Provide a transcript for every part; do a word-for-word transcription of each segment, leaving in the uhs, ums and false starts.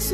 Each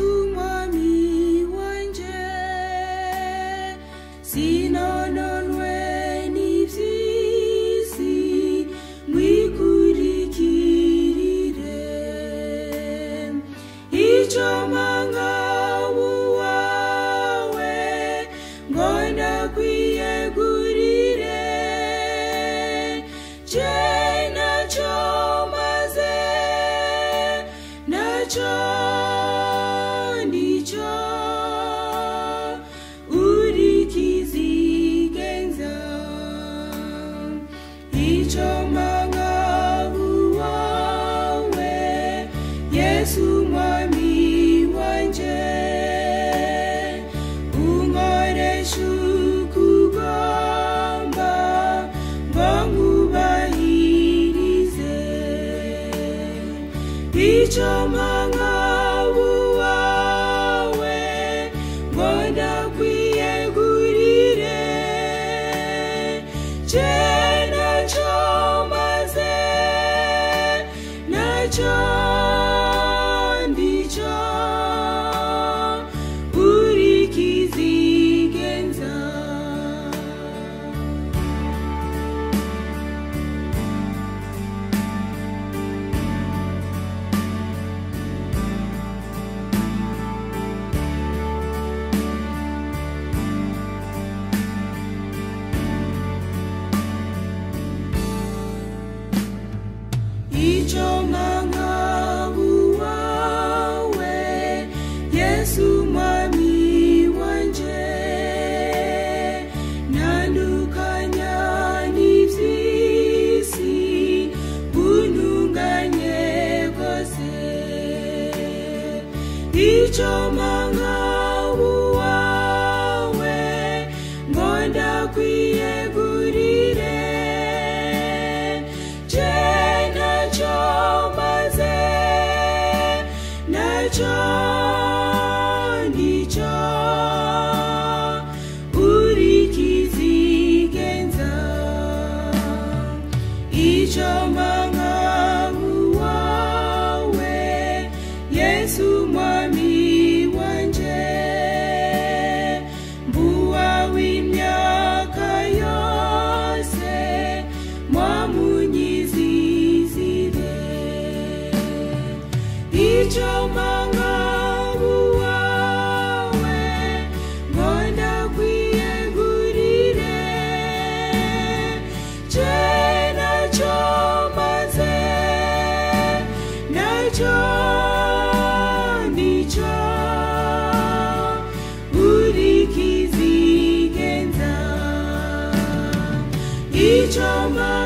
of my